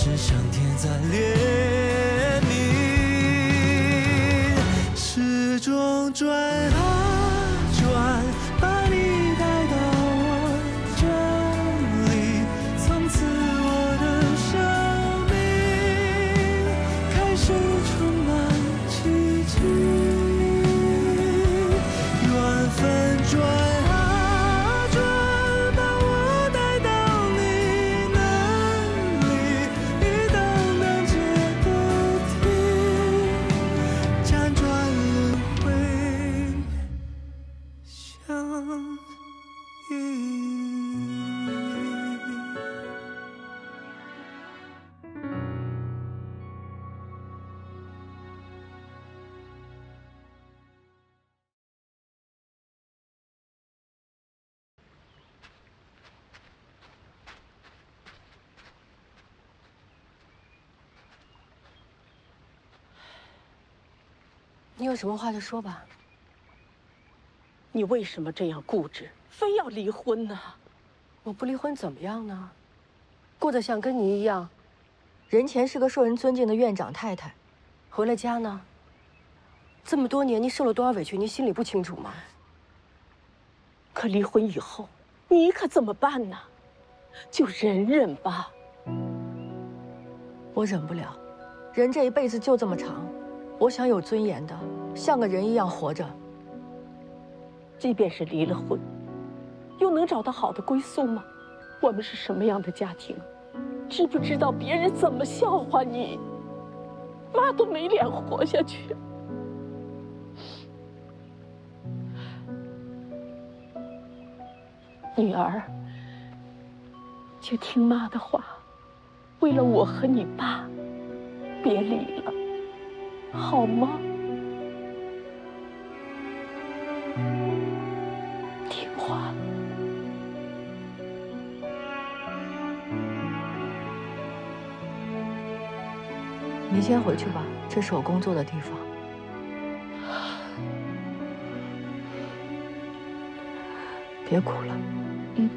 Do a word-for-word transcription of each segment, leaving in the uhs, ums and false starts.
是上天在怜悯，时钟转啊转，把你带到我这里，从此我的生命开始充满奇迹，缘分转。 你有什么话就说吧。你为什么这样固执，非要离婚呢？我不离婚怎么样呢？过得像跟你一样，人前是个受人尊敬的院长太太，回了家呢，这么多年你受了多少委屈，你心里不清楚吗？可离婚以后，你可怎么办呢？就忍忍吧。我忍不了，人这一辈子就这么长。 我想有尊严的，像个人一样活着。即便是离了婚，又能找到好的归宿吗？我们是什么样的家庭？知不知道别人怎么笑话你？妈都没脸活下去。女儿，就听妈的话，为了我和你爸，别离了。 好吗？听话。你先回去吧，这是我工作的地方。别哭了。嗯。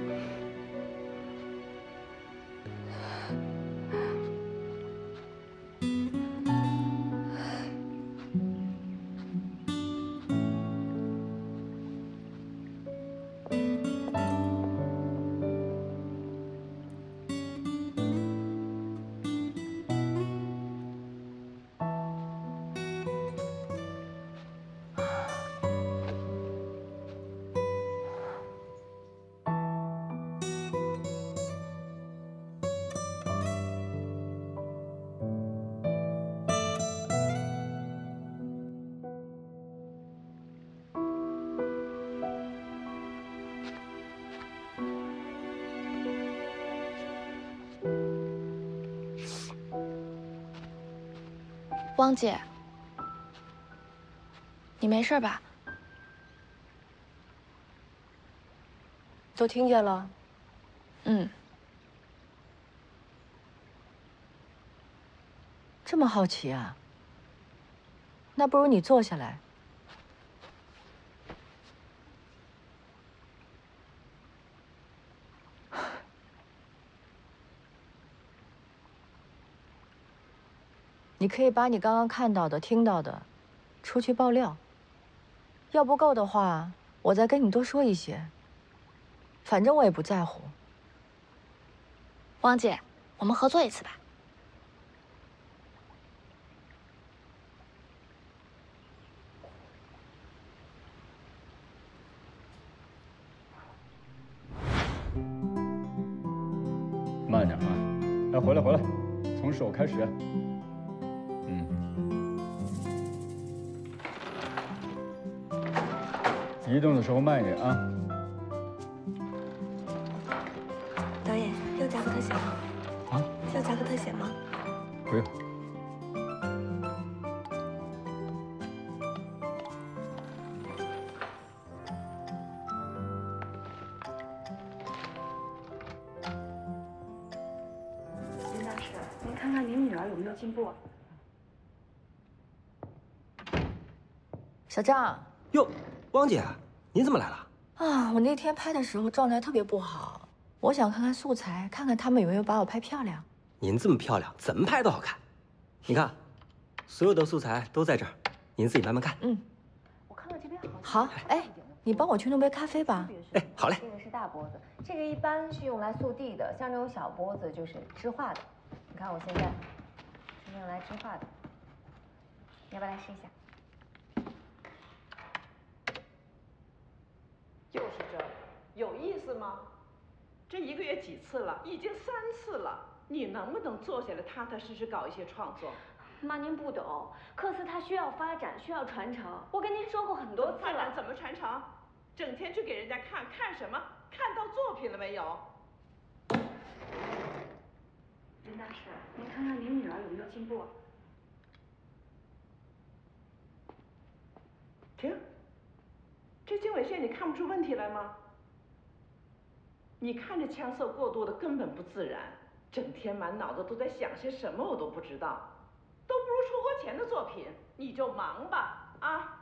汪姐，你没事吧？都听见了。嗯。这么好奇啊？那不如你坐下来。你可以把你刚刚看到的、听到的，出去爆料。要不够的话，我再跟你多说一些。反正我也不在乎。汪姐，我们合作一次吧。慢点啊！哎，回来回来，从手开始。 移动的时候慢一点啊！导演，又加个特写吗？啊？要加个特写吗？不用。林大师，您看看您女儿有没有进步啊？小张。哟。 汪姐，您怎么来了？啊，我那天拍的时候状态特别不好，我想看看素材，看看他们有没有把我拍漂亮。您这么漂亮，怎么拍都好看。你看，所有的素材都在这儿，您自己慢慢看。嗯，我看到这边好。好，哎，你帮我去弄杯咖啡吧。哎，好嘞。这个是大脖子，这个一般是用来速递的，像这种小脖子就是织画的。你看我现在是用来织画的，你要不要来试一下？ 就是这个，有意思吗？这一个月几次了，已经三次了。你能不能坐下来，踏踏实实搞一些创作？妈，您不懂，克斯他需要发展，需要传承。我跟您说过很多次了。发展怎么传承？整天去给人家看看什么？看到作品了没有？林大师，您看看您女儿有没有进步啊？停。 这经纬线你看不出问题来吗？你看这腔色过度的根本不自然，整天满脑子都在想些什么，我都不知道，都不如出国前的作品。你就忙吧，啊！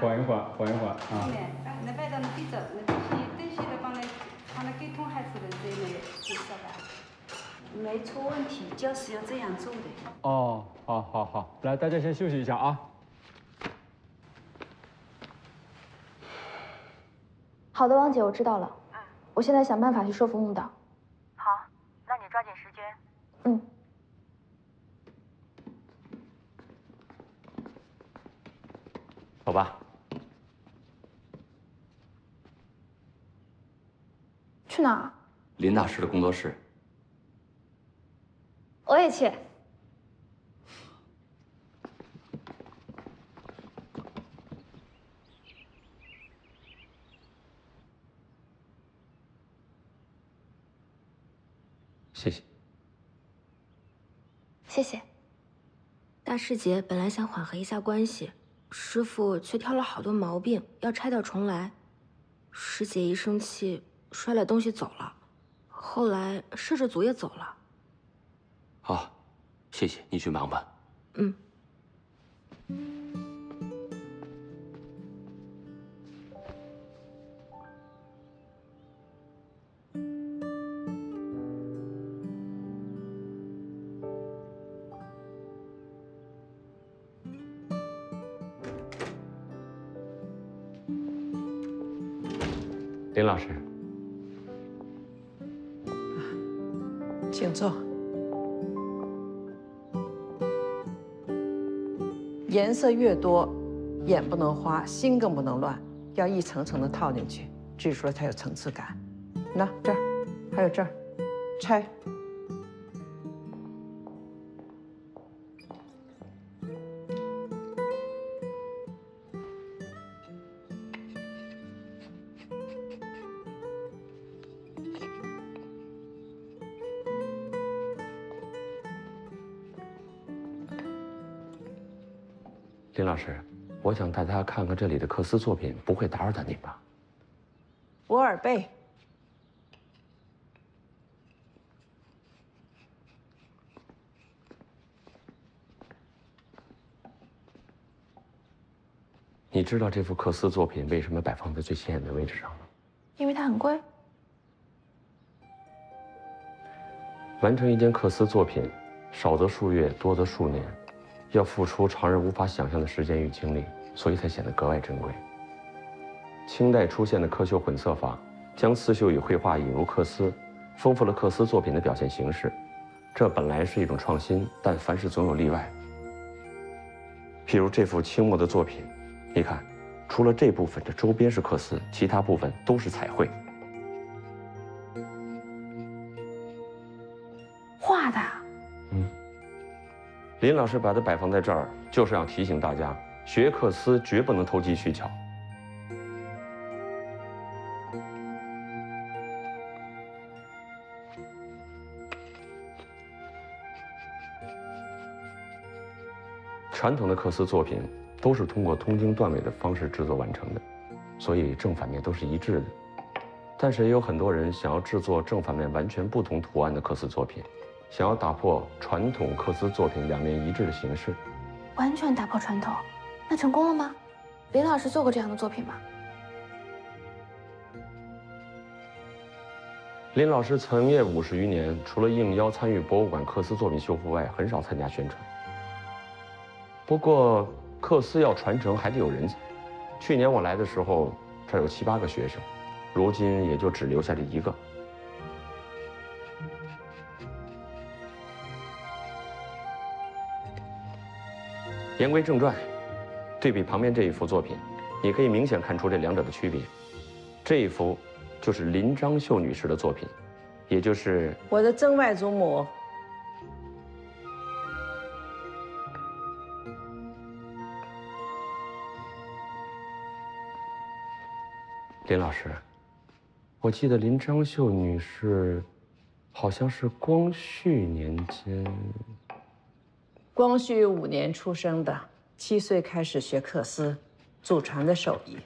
缓一缓，缓一缓啊！那外头那地走，那东西东西都帮你，帮你沟通还是不对嘞，是吧？没出问题，就是要这样做的。哦，好，好，好，来，大家先休息一下啊。好的，王姐，我知道了。嗯。我现在想办法去说服木岛。好，那你抓紧时间。嗯。 走吧，去哪儿？林大师的工作室。我也去。谢谢。谢谢。大师姐本来想缓和一下关系。 师傅却挑了好多毛病，要拆掉重来。师姐一生气，摔了东西走了。后来摄制组也走了。好，谢谢你去忙吧。嗯。林老师，请坐。颜色越多，眼不能花，心更不能乱，要一层层的套进去，这时候才有层次感。那这儿，还有这儿，拆。林老师，我想带大家看看这里的克斯作品，不会打扰到你吧？博尔贝，你知道这幅克斯作品为什么摆放在最显眼的位置上吗？因为它很贵。完成一件克斯作品，少则数月，多则数年。 要付出常人无法想象的时间与精力，所以才显得格外珍贵。清代出现的刻绣混色法，将刺绣与绘画引入克斯，丰富了克斯作品的表现形式。这本来是一种创新，但凡事总有例外。譬如这幅清末的作品，你看，除了这部分的周边是克斯，其他部分都是彩绘。画的。嗯，林老师把它摆放在这儿，就是要提醒大家，学克斯绝不能投机取巧。 传统的克斯作品都是通过通经断尾的方式制作完成的，所以正反面都是一致的。但是也有很多人想要制作正反面完全不同图案的克斯作品，想要打破传统克斯作品两面一致的形式，完全打破传统。那成功了吗？林老师做过这样的作品吗？林老师从业五十余年，除了应邀参与博物馆克斯作品修复外，很少参加宣传。 不过，克斯要传承还得有人才。去年我来的时候，这儿有七八个学生，如今也就只留下这一个。言归正传，对比旁边这一幅作品，你可以明显看出这两者的区别。这一幅就是林章秀女士的作品，也就是我的曾外祖母。 林老师，我记得林章秀女士，好像是光绪年间，光绪五年出生的，七岁开始学克斯，祖传的手艺。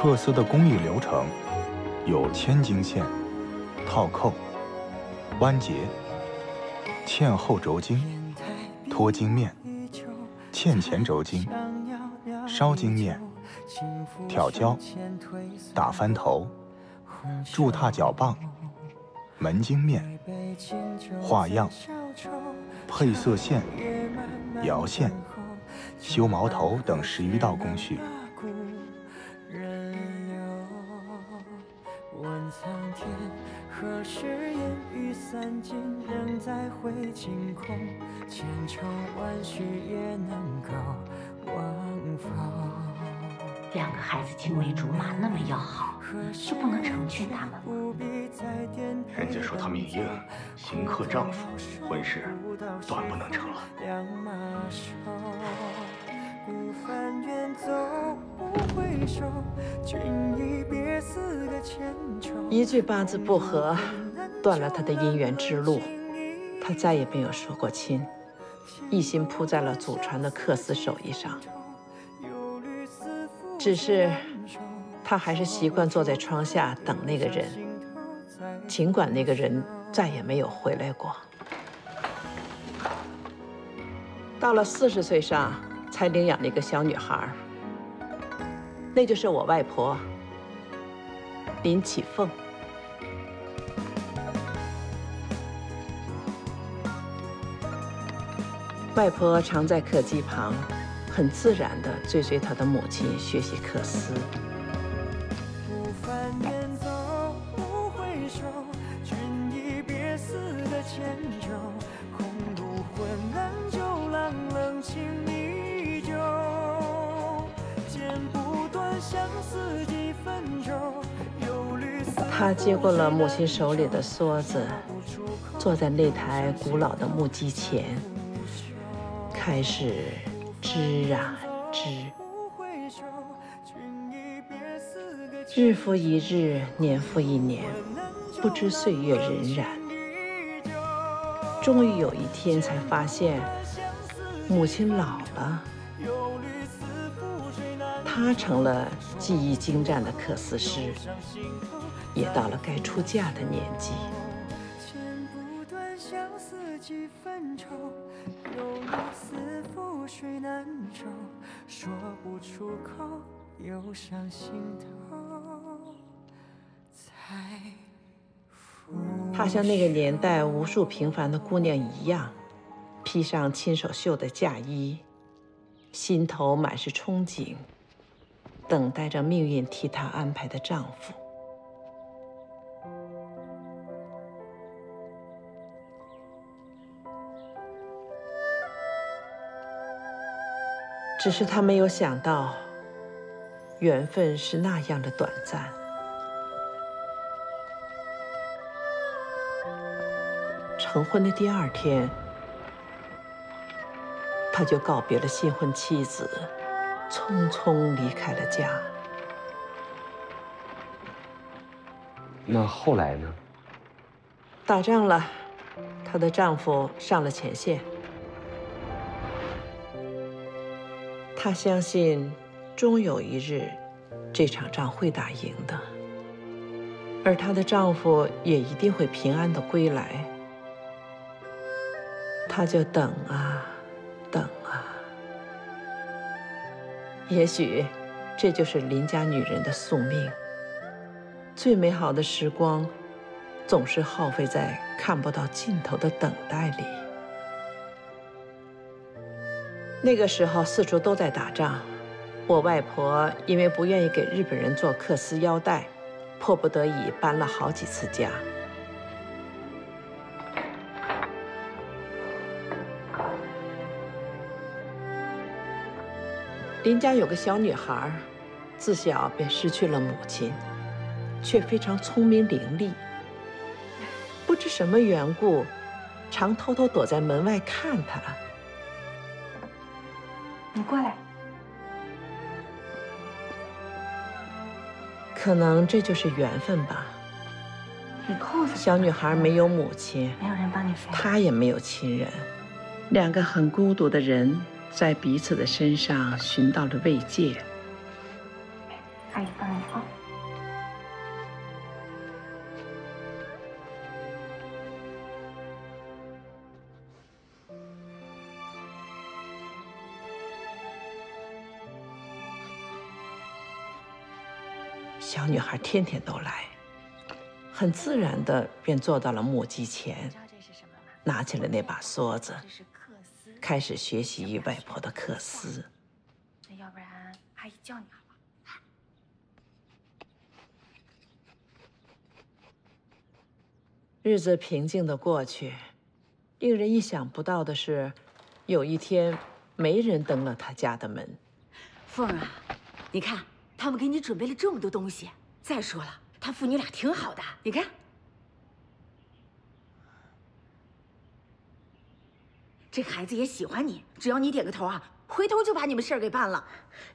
克斯的工艺流程有千经线、套扣、弯结、嵌后轴经、脱经面、嵌前轴经、烧经面、挑胶、打翻头、铸踏脚棒、门经面、画样、配色线、摇线、修毛头等十余道工序。 两个孩子青梅竹马那么要好，就不能成全他们吗？人家说他命硬，行克丈夫，婚事断不能成了。一句八字不合，断了他的姻缘之路。 他再也没有说过亲，一心扑在了祖传的克斯手艺上。只是，他还是习惯坐在窗下等那个人，尽管那个人再也没有回来过。到了四十岁上，才领养了一个小女孩，那就是我外婆，林启凤。 外婆常在客机旁，很自然地追随她的母亲学习克斯。她接过了母亲手里的梭子，坐在那台古老的木机前。 开始织啊织，日复一日，年复一年，不知岁月荏苒。终于有一天，才发现母亲老了，她成了技艺精湛的克斯师，也到了该出嫁的年纪。 她像那个年代无数平凡的姑娘一样，披上亲手绣的嫁衣，心头满是憧憬，等待着命运替她安排的丈夫。只是她没有想到，缘分是那样的短暂。 成婚的第二天，他就告别了新婚妻子，匆匆离开了家。那后来呢？打仗了，她的丈夫上了前线。她相信，终有一日，这场仗会打赢的，而她的丈夫也一定会平安的归来。 他就等啊，等啊。也许，这就是邻家女人的宿命。最美好的时光，总是耗费在看不到尽头的等待里。那个时候，四处都在打仗。我外婆因为不愿意给日本人做克丝腰带，迫不得已搬了好几次家。 邻家有个小女孩，自小便失去了母亲，却非常聪明伶俐。不知什么缘故，常偷偷躲在门外看她。你过来。可能这就是缘分吧。你扣子。小女孩没有母亲，没有人帮你扶，她也没有亲人，两个很孤独的人。 在彼此的身上寻到了慰藉。阿姨帮你啊。小女孩天天都来，很自然的便坐到了木屐前，拿起了那把梭子。 开始学习外婆的克丝。那要不然阿姨教你好不好？日子平静的过去，令人意想不到的是，有一天没人登了他家的门。凤儿啊，你看他们给你准备了这么多东西。再说了，他父女俩挺好的，你看。 这孩子也喜欢你，只要你点个头啊，回头就把你们事儿给办了。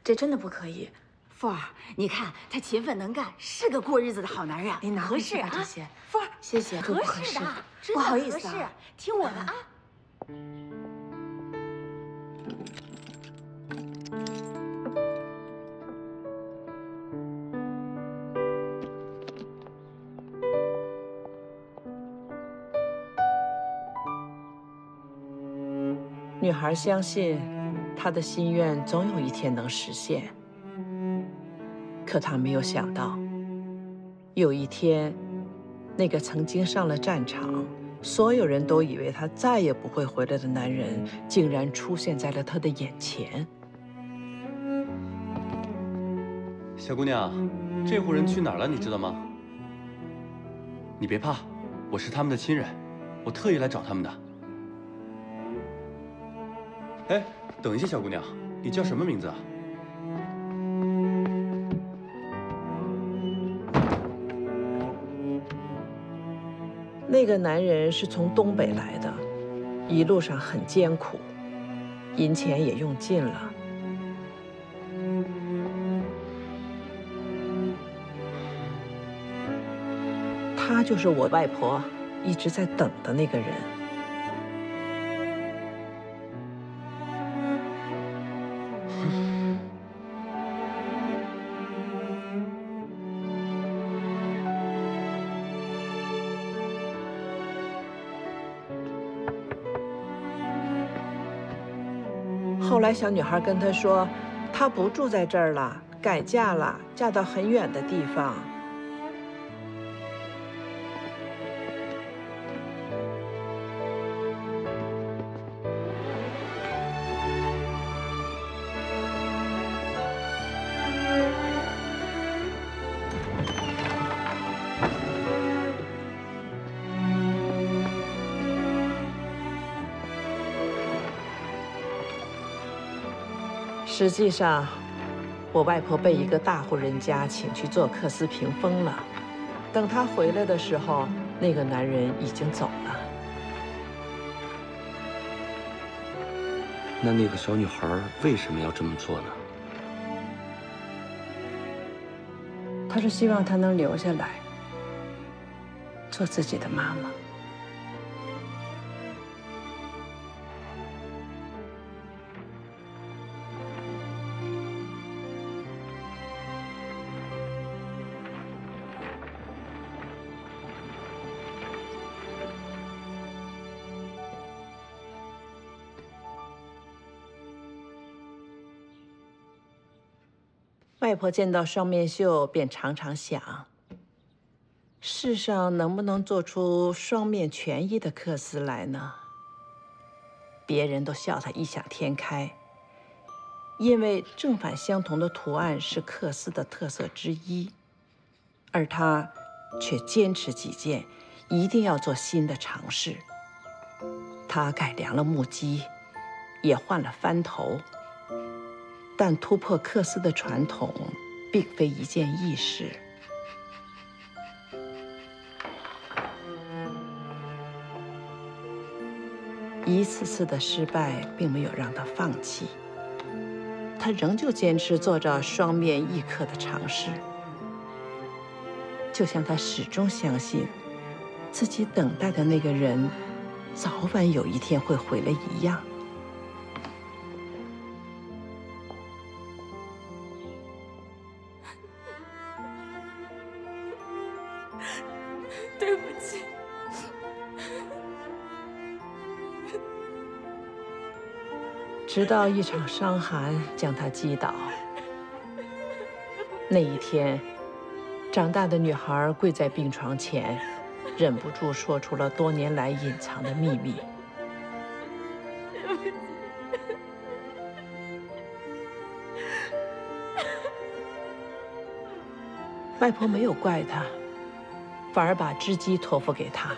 这真的不可以，凤儿，你看他勤奋能干，是个过日子的好男人。您拿回去吧这些，凤儿，谢谢，合适的，不好意思啊，听我的啊。女孩相信，她的心愿总有一天能实现。可她没有想到，有一天，那个曾经上了战场，所有人都以为他再也不会回来的男人，竟然出现在了她的眼前。小姑娘，这户人去哪儿了？你知道吗？你别怕，我是他们的亲人，我特意来找他们的。 哎，等一下，小姑娘，你叫什么名字啊？那个男人是从东北来的，一路上很艰苦，银钱也用尽了。他就是我外婆一直在等的那个人。 后来，小女孩跟他说，她不住在这儿了，改嫁了，嫁到很远的地方。实际上，我外婆被一个大户人家请去做克斯屏风了。等她回来的时候，那个男人已经走了。那那个小女孩为什么要这么做呢？ 他是希望她能留下来，做自己的妈妈。外婆见到双面绣，便常常想：世上能不能做出双面全一的缂丝来呢？别人都笑她异想天开，因为正反相同的图案是缂丝的特色之一，而她却坚持己见，一定要做新的尝试。她改良了木屐，也换了翻头。 但突破缂丝的传统，并非一件易事。一次次的失败，并没有让他放弃，他仍旧坚持做着双面异缂的尝试，就像他始终相信，自己等待的那个人，早晚有一天会回来一样。 对不起，直到一场伤寒将她击倒。那一天，长大的女孩跪在病床前，忍不住说出了多年来隐藏的秘密。对不起。外婆没有怪她。 反而把织机托付给他。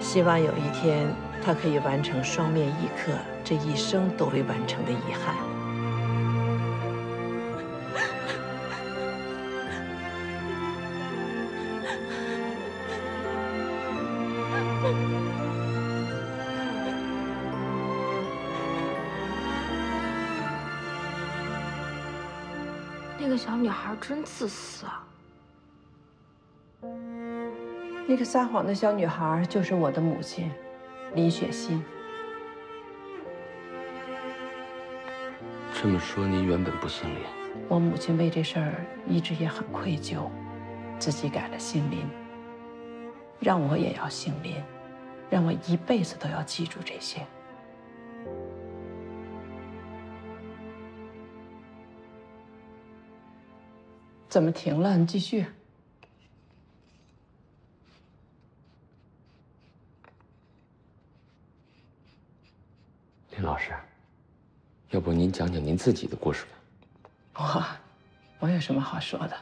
希望有一天，他可以完成双面异缂这一生都未完成的遗憾。那个小女孩真自私啊！那个撒谎的小女孩就是我的母亲，李雪心。这么说，您原本不姓林？我母亲为这事儿一直也很愧疚，自己改了姓林，让我也要姓林，让我一辈子都要记住这些。 怎么停了？你继续。林老师，要不您讲讲您自己的故事吧？我，我有什么好说的？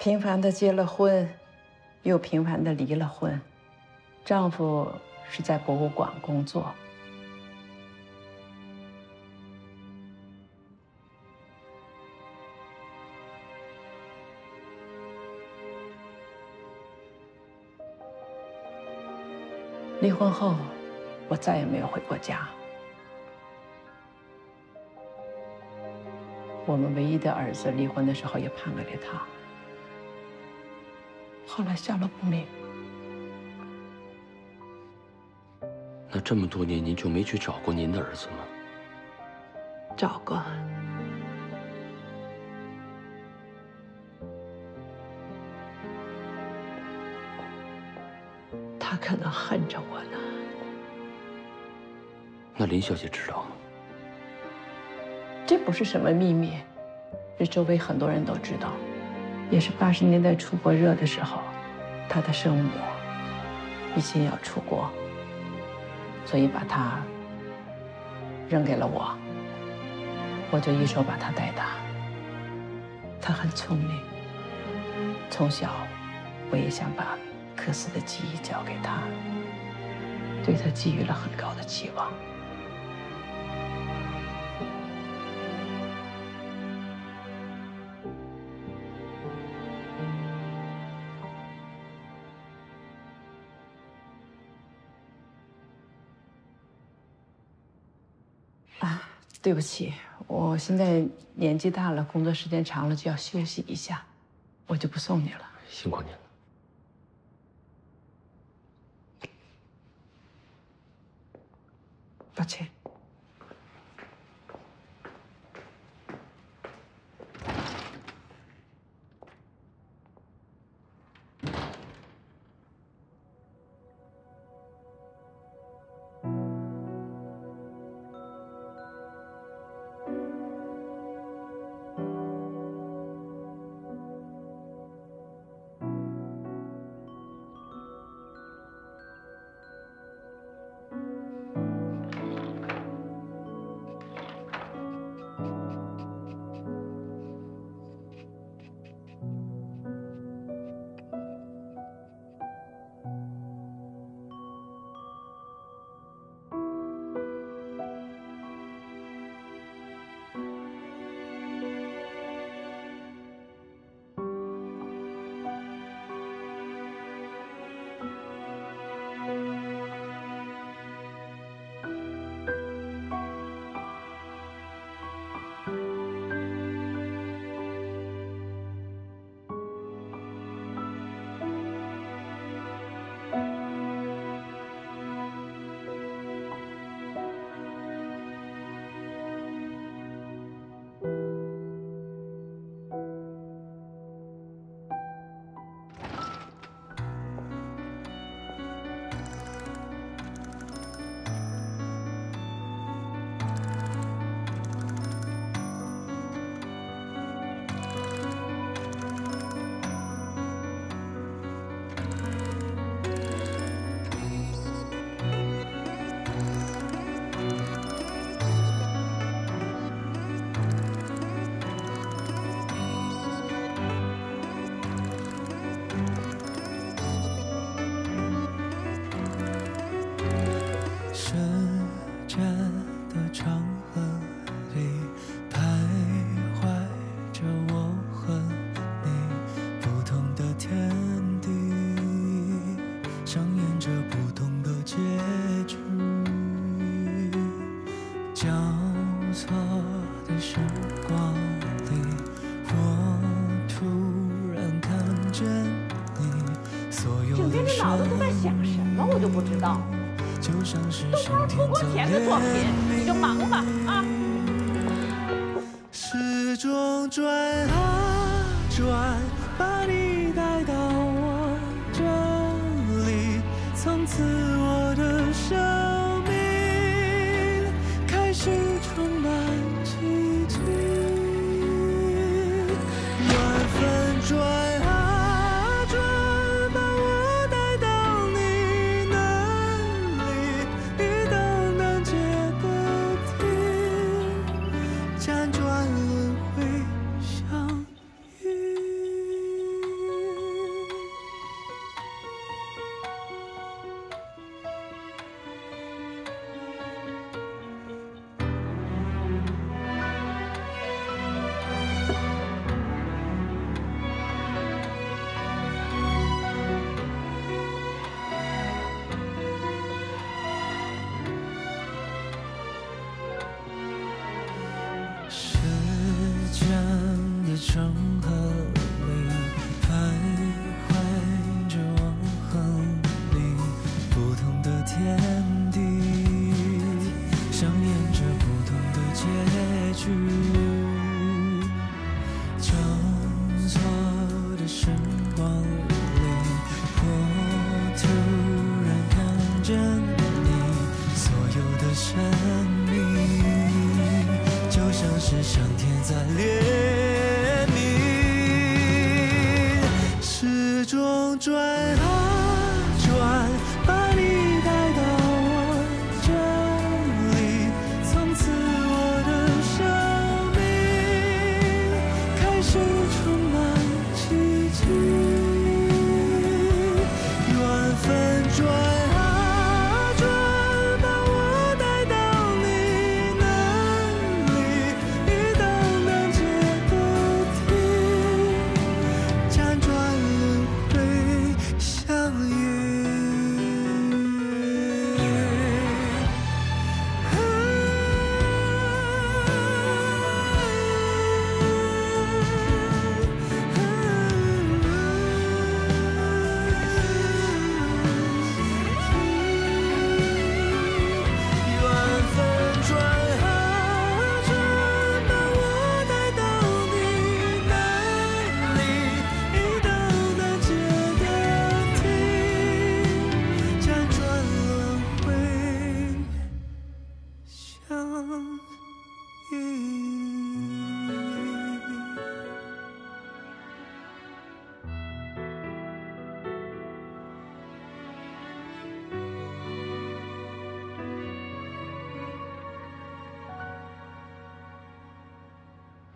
平凡的结了婚，又平凡的离了婚。丈夫是在博物馆工作。 离婚后，我再也没有回过家。我们唯一的儿子离婚的时候也判给了他，后来下落不明。那这么多年，您就没去找过您的儿子吗？找过。他可能恨着我呢。那林小姐知道吗？这不是什么秘密，这周围很多人都知道。也是八十年代出国热的时候，她的生母一心要出国，所以把她扔给了我。我就一手把她带大。她很聪明，从小我也想把。克斯的记忆交给他，对他寄予了很高的期望。啊，对不起，我现在年纪大了，工作时间长了就要休息一下，我就不送你了。辛苦你了。 抱歉。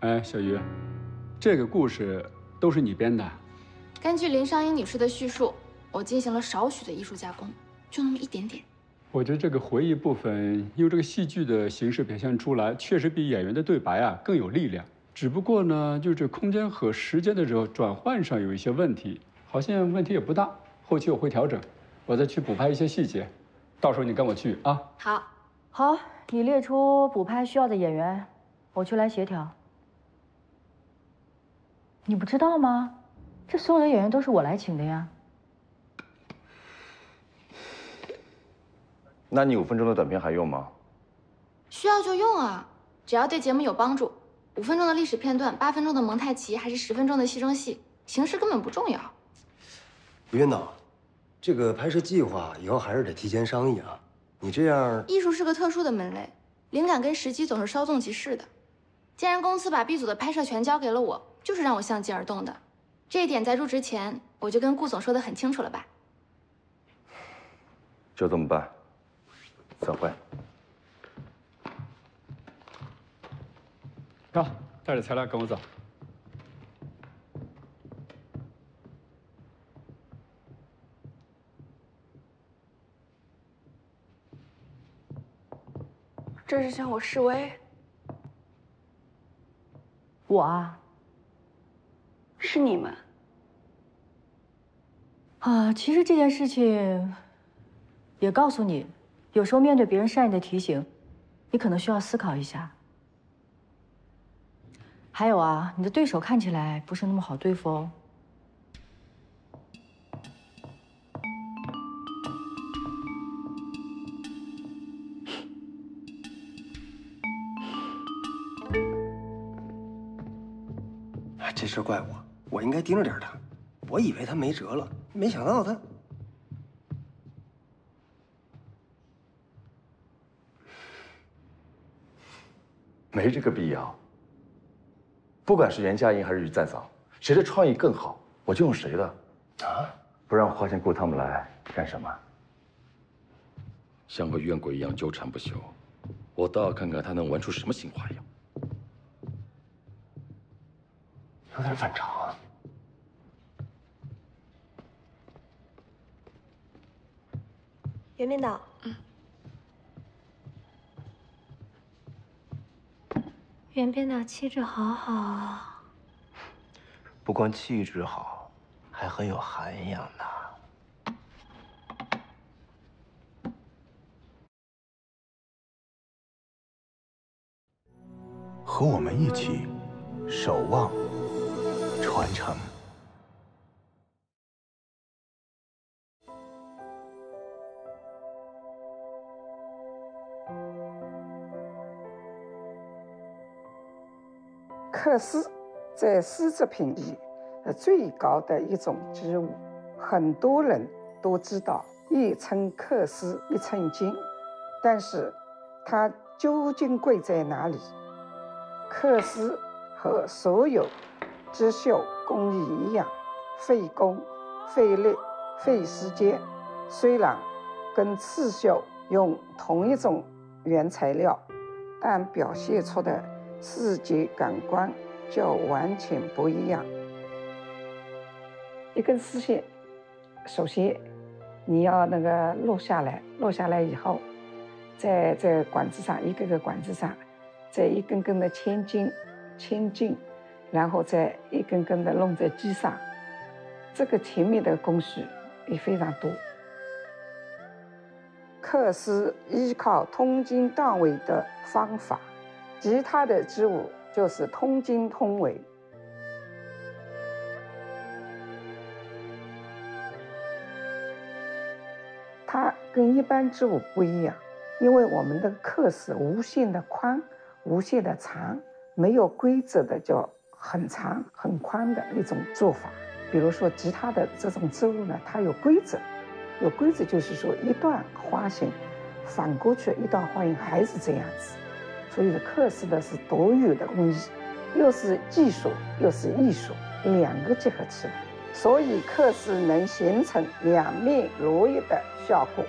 哎，小鱼，这个故事都是你编的？根据林商英女士的叙述，我进行了少许的艺术加工，就那么一点点。我觉得这个回忆部分用这个戏剧的形式表现出来，确实比演员的对白啊更有力量。只不过呢，就是空间和时间的这个转换上有一些问题，好像问题也不大，后期我会调整，我再去补拍一些细节。 到时候你跟我去啊！好，好，你列出补拍需要的演员，我去来协调。你不知道吗？这所有的演员都是我来请的呀。那你五分钟的短片还用吗？需要就用啊，只要对节目有帮助。五分钟的历史片段，八分钟的蒙太奇，还是十分钟的戏中戏，形式根本不重要。吴院长。 这个拍摄计划以后还是得提前商议啊！你这样，艺术是个特殊的门类，灵感跟时机总是稍纵即逝的。既然公司把 B 组的拍摄权交给了我，就是让我相机而动的。这一点在入职前我就跟顾总说得很清楚了吧？就这么办。散会。走，带着材料跟我走。 这是向我示威？我啊？是你们啊！其实这件事情也告诉你，有时候面对别人善意的提醒，你可能需要思考一下。还有啊，你的对手看起来不是那么好对付哦。 这事怪我，我应该盯着点他。我以为他没辙了，没想到他……没这个必要。不管是袁佳音还是于再早，谁的创意更好，我就用谁的。啊！不让我花钱雇他们来干什么？像个怨鬼一样纠缠不休，我倒要看看他能玩出什么新花样。 有点反常啊！袁编导，嗯，袁编导气质好好啊！不光气质好，还很有涵养呢。 和我们一起守望。 传承。克丝在丝织品里最高的一种织物，很多人都知道，一称克丝一称金，但是它究竟贵在哪里？克丝和所有 织绣工艺一样，费工、费力、费时间。虽然跟刺绣用同一种原材料，但表现出的视觉感官就完全不一样。一根丝线，首先你要那个落下来，落下来以后，在在管子上一个个管子上，再一根根的牵进，牵进。 然后再一根根的弄在机上，这个前面的工序也非常多。克丝依靠通经断纬的方法，其他的织物就是通经通纬。它跟一般织物不一样，因为我们的克丝无限的宽，无限的长，没有规则的叫。 很长很宽的一种做法，比如说其他的这种织物呢，它有规则，有规则就是说一段花型，反过去一段花型还是这样子，所以克丝的是独有的工艺，又是技术又是艺术，两个结合起来，所以克丝能形成两面如一的效果。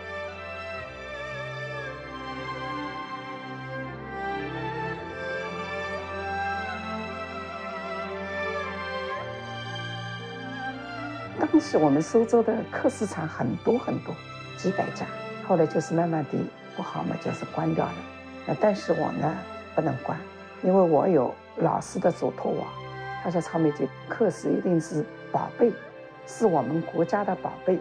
当时我们苏州的客市场很多很多，几百家。后来就是慢慢的不好嘛，就是关掉了。那但是我呢不能关，因为我有老师的嘱托我，他说曹美姐，客市一定是宝贝，是我们国家的宝贝。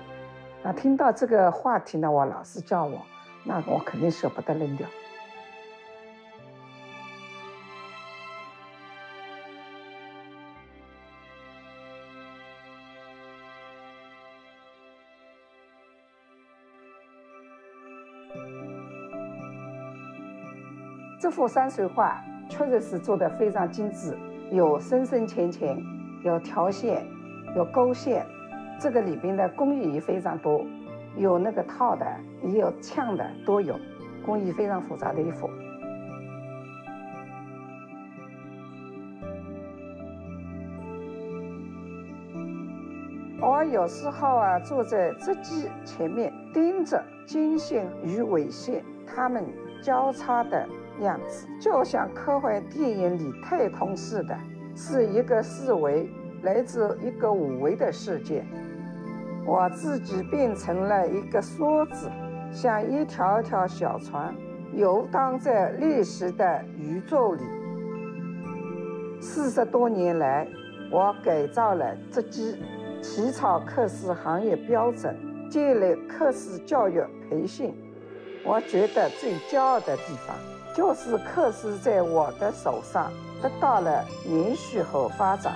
那听到这个话题呢，我老师叫我，那我肯定舍不得扔掉。 这幅山水画确实是做得非常精致，有深深浅浅，有条线，有勾线。这个里边的工艺也非常多，有那个套的，也有呛的，都有。工艺非常复杂的一幅。我有时候啊，坐在织机前面盯着经线与纬线，它们交叉的 样子就像科幻电影里太空似的，是一个四维来自一个五维的世界。我自己变成了一个梭子，像一条条小船游荡在历史的宇宙里。四十多年来，我改造了织机，起草课时行业标准，建立课时教育培训。我觉得最骄傲的地方， 就是课时在我的手上得到了延续和发展。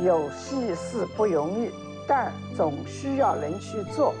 有戏是不容易，但总需要人去做。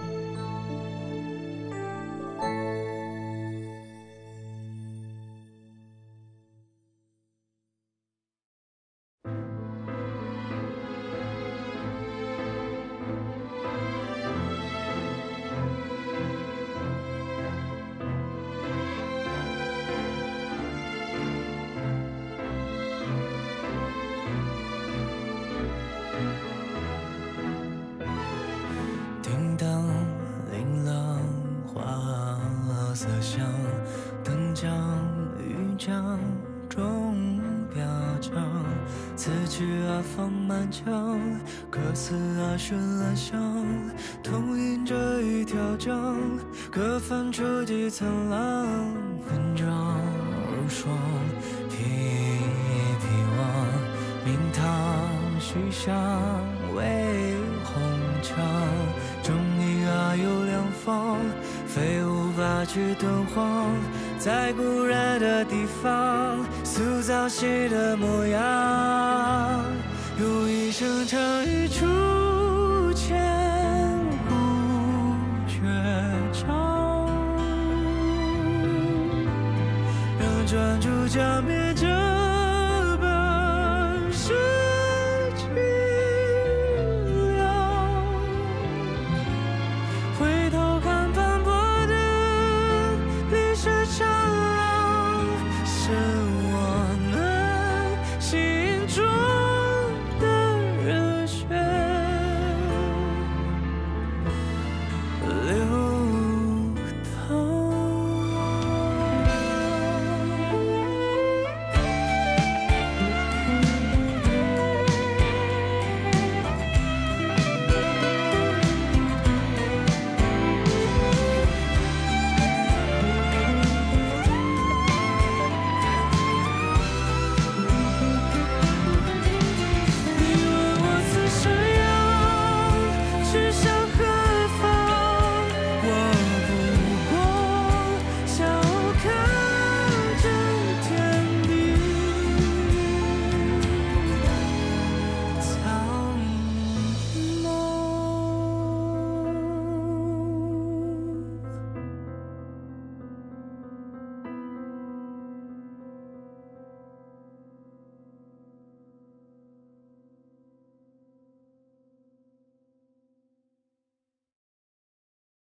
造戏的模样，用一声唱一出。